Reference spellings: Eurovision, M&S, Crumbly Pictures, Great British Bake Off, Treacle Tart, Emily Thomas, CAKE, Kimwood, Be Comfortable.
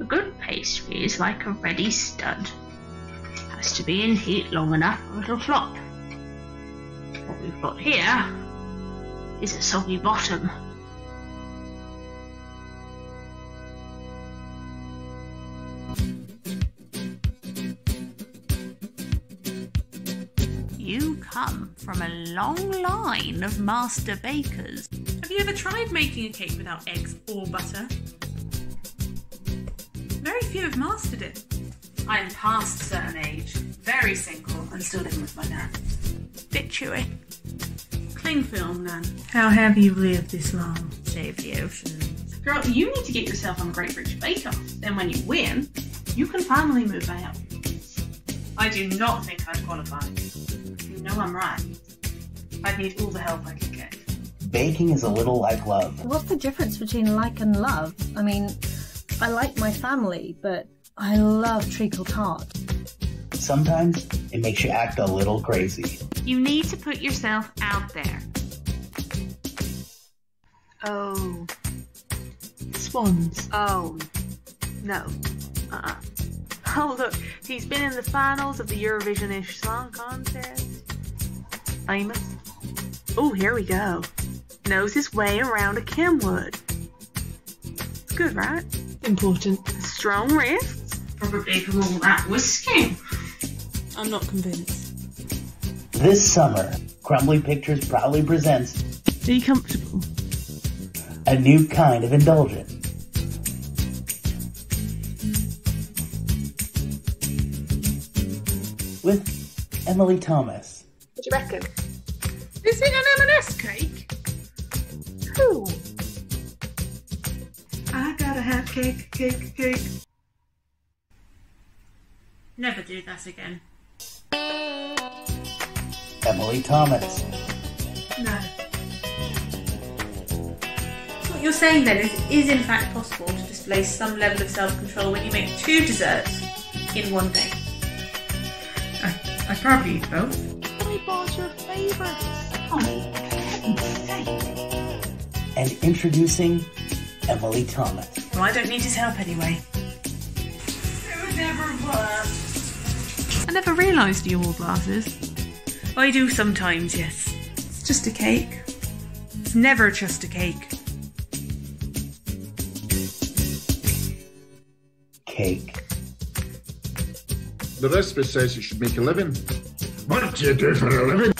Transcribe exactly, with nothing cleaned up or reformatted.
A good pastry is like a ready stud. It has to be in heat long enough or it'll flop. What we've got here is a soggy bottom. You come from a long line of master bakers. Have you ever tried making a cake without eggs or butter? Very few have mastered it. I am past a certain age, very single, and still living with my nan. Bit chewy. Cling film, nan. How have you lived this long? Save the oceans. Girl, you need to get yourself on the Great British Bake Off. Then when you win, you can finally move out. I do not think I've qualified. You know I'm right. I need all the help I can get. Baking is a little like love. What's the difference between like and love? I mean, I like my family, but I love Treacle Tart. Sometimes it makes you act a little crazy. You need to put yourself out there. Oh. Swans. Oh. No. Uh-uh. Oh, look, he's been in the finals of the Eurovision-ish song contest. Famous. Oh, here we go. Knows his way around a Kimwood. It's good, right? Important. Strong wrists. Probably from all that whisking. I'm not convinced. This summer, Crumbly Pictures proudly presents Be Comfortable. A new kind of indulgence. With Emily Thomas. What do you reckon? Is it an M and S cake? Ooh. I gotta have cake, cake, cake. Never do that again. Emily Thomas. No. What you're saying then is it is in fact possible to display some level of self-control when you make two desserts in one day. I probably eat both. I bought your favourites. Oh, for heaven's sake. And introducing Emily Thomas. Well, I don't need his help anyway. It would never work. I never realised you wore glasses. I do sometimes, yes. It's just a cake. It's never just a cake. Cake. The recipe says you should make a living. What do you do for a living?